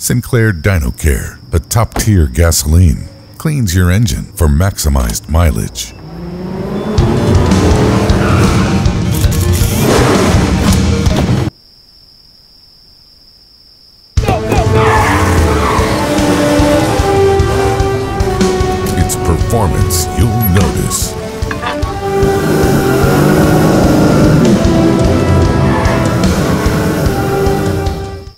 Sinclair DinoCare, a top-tier gasoline, cleans your engine for maximized mileage. Its performance you'll notice.